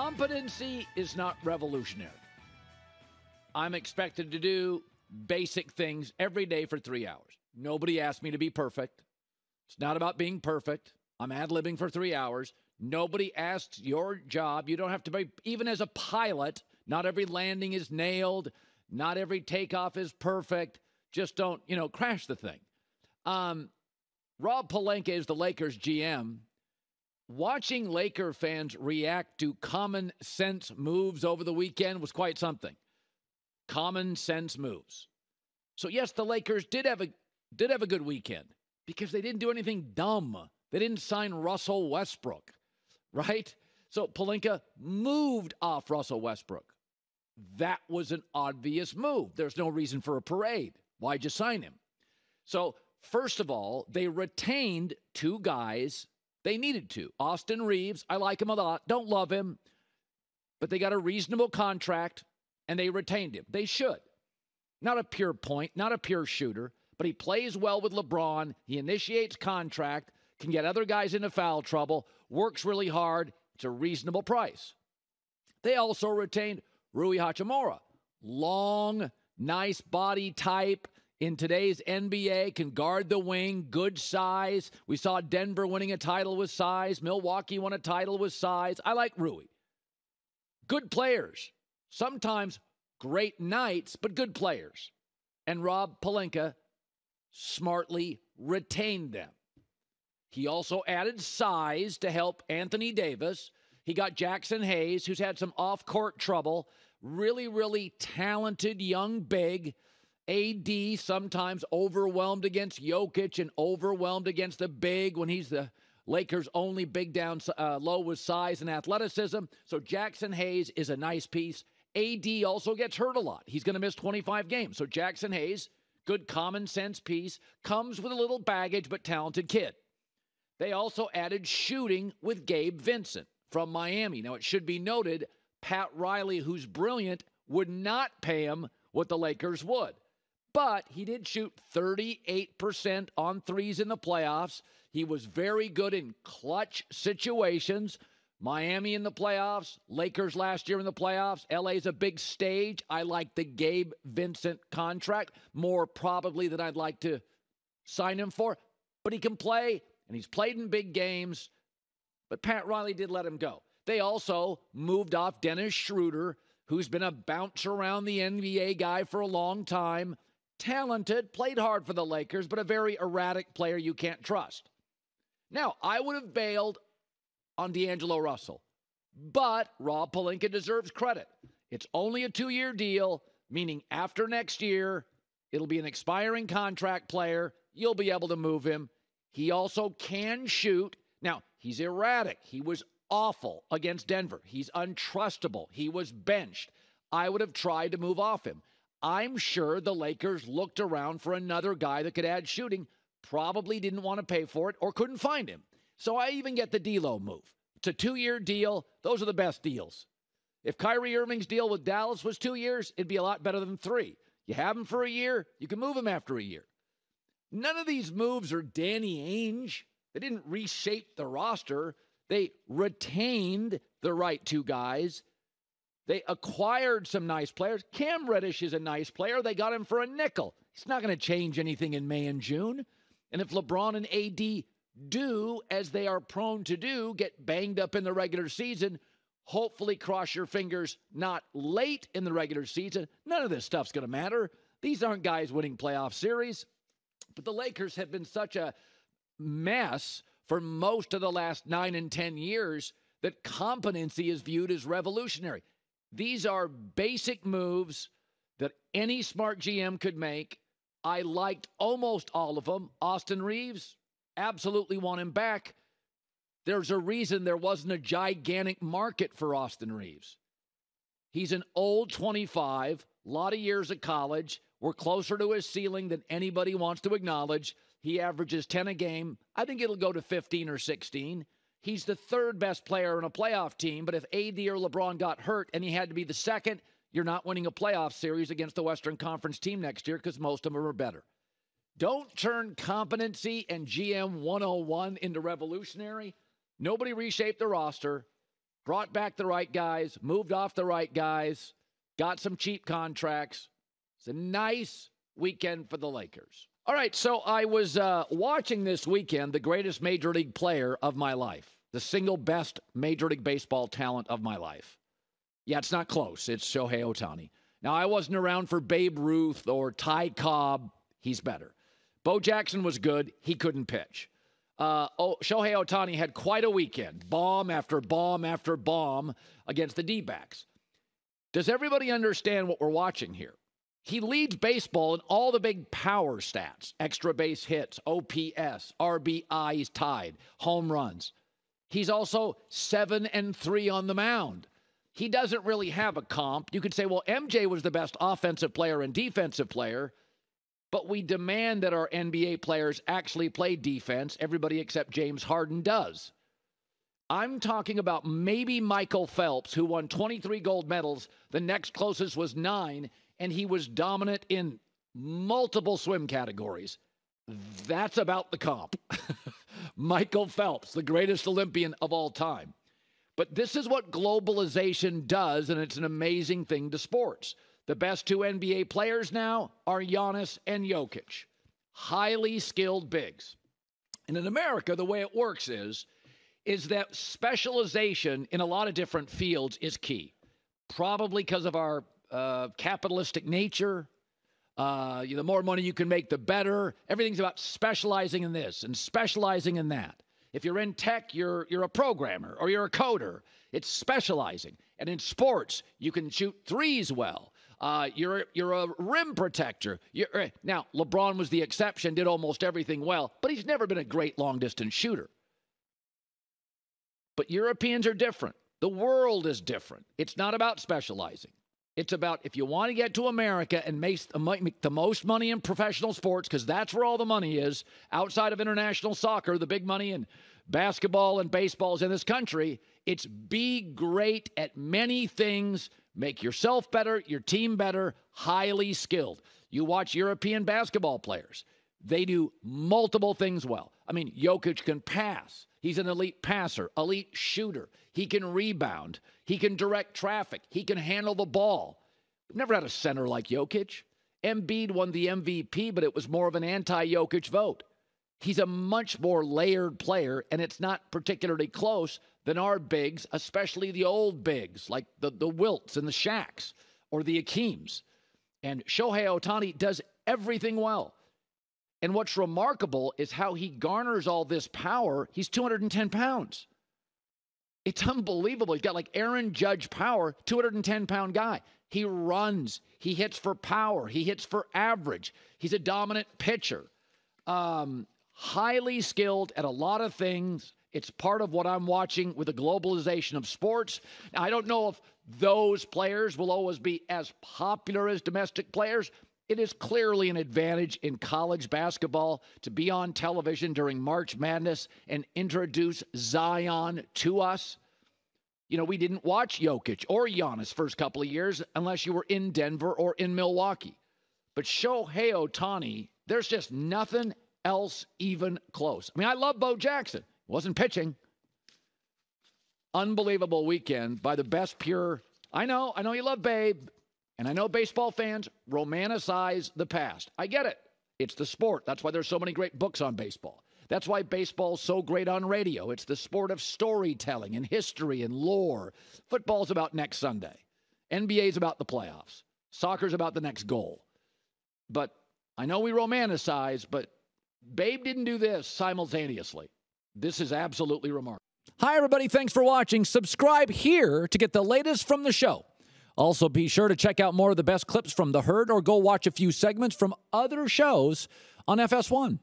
Competency is not revolutionary. I'm expected to do basic things every day for 3 hours. Nobody asked me to be perfect. It's not about being perfect. I'm ad-libbing for 3 hours. Nobody asks your job. You don't have to be, even as a pilot, not every landing is nailed. Not every takeoff is perfect. Just don't, crash the thing. Rob Pelinka is the Lakers GM. Watching Laker fans react to common sense moves over the weekend was quite something. Common sense moves. So yes, the Lakers did have a good weekend because they didn't do anything dumb. They didn't sign Russell Westbrook, right? So Pelinka moved off Russell Westbrook. That was an obvious move. There's no reason for a parade. Why'd you sign him? So first of all, they retained two guys they needed to. Austin Reaves, I like him a lot. Don't love him. But they got a reasonable contract, and they retained him. They should. Not a pure point, not a pure shooter, but he plays well with LeBron. He initiates contract, can get other guys into foul trouble, works really hard. It's a reasonable price. They also retained Rui Hachimura. Long, nice body type. In today's NBA, can guard the wing, good size. We saw Denver winning a title with size. Milwaukee won a title with size. I like Rui. Good players. Sometimes great nights, but good players. And Rob Pelinka smartly retained them. He also added size to help Anthony Davis. He got Jackson Hayes, who's had some off-court trouble. Really, really talented young big. AD sometimes overwhelmed against Jokic and overwhelmed against the big when he's the Lakers' only big down low with size and athleticism. So Jackson Hayes is a nice piece. AD also gets hurt a lot. He's going to miss 25 games. So Jackson Hayes, good common sense piece, comes with a little baggage but talented kid. They also added shooting with Gabe Vincent from Miami. Now, it should be noted, Pat Riley, who's brilliant, would not pay him what the Lakers would. But he did shoot 38% on threes in the playoffs. He was very good in clutch situations. Miami in the playoffs, Lakers last year in the playoffs. LA's a big stage. I like the Gabe Vincent contract more probably than I'd like to sign him for. But he can play, and he's played in big games. But Pat Riley did let him go. They also moved off Dennis Schroeder, who's been a bounce around the NBA guy for a long time. Talented, played hard for the Lakers, but a very erratic player you can't trust. Now, I would have bailed on D'Angelo Russell, but Rob Pelinka deserves credit. It's only a two-year deal, meaning after next year, it'll be an expiring contract player. You'll be able to move him. He also can shoot. Now, he's erratic. He was awful against Denver. He's untrustable. He was benched. I would have tried to move off him. I'm sure the Lakers looked around for another guy that could add shooting, probably didn't want to pay for it or couldn't find him. So I even get the D'Lo move. It's a two-year deal. Those are the best deals. If Kyrie Irving's deal with Dallas was 2 years, it'd be a lot better than three. You have him for a year, you can move him after a year. None of these moves are Danny Ainge. They didn't reshape the roster. They retained the right two guys. They acquired some nice players. Cam Reddish is a nice player. They got him for a nickel. It's not going to change anything in May and June. And if LeBron and AD do, as they are prone to do, get banged up in the regular season, hopefully cross your fingers not late in the regular season. None of this stuff's going to matter. These aren't guys winning playoff series. But the Lakers have been such a mess for most of the last 9 and 10 years that competency is viewed as revolutionary. These are basic moves that any smart GM could make. I liked almost all of them. Austin Reaves, absolutely want him back. There's a reason there wasn't a gigantic market for Austin Reaves. He's an old 25, a lot of years of college. We're closer to his ceiling than anybody wants to acknowledge. He averages 10 a game. I think it'll go to 15 or 16. He's the third best player in a playoff team, but if AD or LeBron got hurt and he had to be the second, you're not winning a playoff series against the Western Conference team next year because most of them are better. Don't turn competency and GM 101 into revolutionary. Nobody reshaped the roster. brought back the right guys, moved off the right guys, got some cheap contracts. It's a nice weekend for the Lakers. All right, so I was watching this weekend the greatest Major League player of my life, the single best Major League Baseball talent of my life. Yeah, it's not close. It's Shohei Ohtani. Now, I wasn't around for Babe Ruth or Ty Cobb. He's better. Bo Jackson was good. He couldn't pitch. Shohei Ohtani had quite a weekend. Bomb after bomb after bomb against the D-backs. Does everybody understand what we're watching here? He leads baseball in all the big power stats. Extra base hits, OPS, RBI, he's tied, home runs. He's also 7-3 on the mound. He doesn't really have a comp. You could say, well, MJ was the best offensive player and defensive player, but we demand that our NBA players actually play defense. Everybody except James Harden does. I'm talking about maybe Michael Phelps, who won 23 gold medals. The next closest was 9, and he was dominant in multiple swim categories. That's about the comp. Michael Phelps, the greatest Olympian of all time. But this is what globalization does, and it's an amazing thing to sports. The best two NBA players now are Giannis and Jokic, highly skilled bigs. And in America, the way it works is that specialization in a lot of different fields is key, probably because of our capitalistic nature. The more money you can make, the better. Everything's about specializing in this and specializing in that. If you're in tech, you're a programmer or you're a coder. It's specializing. And in sports, you can shoot threes well. You're a rim protector. Now, LeBron was the exception, did almost everything well, but he's never been a great long-distance shooter. But Europeans are different. The world is different. It's not about specializing. It's about if you want to get to America and make the most money in professional sports, because that's where all the money is, outside of international soccer, the big money in basketball and baseball is in this country. It's be great at many things, make yourself better, your team better, highly skilled. You watch European basketball players. They do multiple things well. I mean, Jokic can pass. He's an elite passer, elite shooter. He can rebound. He can direct traffic. He can handle the ball. We've never had a center like Jokic. Embiid won the MVP, but it was more of an anti-Jokic vote. He's a much more layered player, and it's not particularly close than our bigs, especially the old bigs, like the Wilts and the Shaqs or the Akeems. And Shohei Ohtani does everything well. And what's remarkable is how he garners all this power. He's 210 pounds. It's unbelievable. He's got like Aaron Judge power, 210-pound guy. He runs. He hits for power. He hits for average. He's a dominant pitcher. Highly skilled at a lot of things. It's part of what I'm watching with the globalization of sports. Now, I don't know if those players will always be as popular as domestic players. It is clearly an advantage in college basketball to be on television during March Madness and introduce Zion to us. You know, we didn't watch Jokic or Giannis first couple of years unless you were in Denver or in Milwaukee. But Shohei Ohtani, there's just nothing else even close. I mean, I love Bo Jackson. Wasn't pitching. Unbelievable weekend by the best pure. I know you love Babe. And I know baseball fans romanticize the past. I get it. It's the sport. That's why there's so many great books on baseball. That's why baseball's so great on radio. It's the sport of storytelling and history and lore. Football's about next Sunday. NBA's about the playoffs. Soccer's about the next goal. But I know we romanticize, but Babe didn't do this simultaneously. This is absolutely remarkable. Hi, everybody. Thanks for watching. Subscribe here to get the latest from the show. Also, be sure to check out more of the best clips from The Herd or go watch a few segments from other shows on FS1.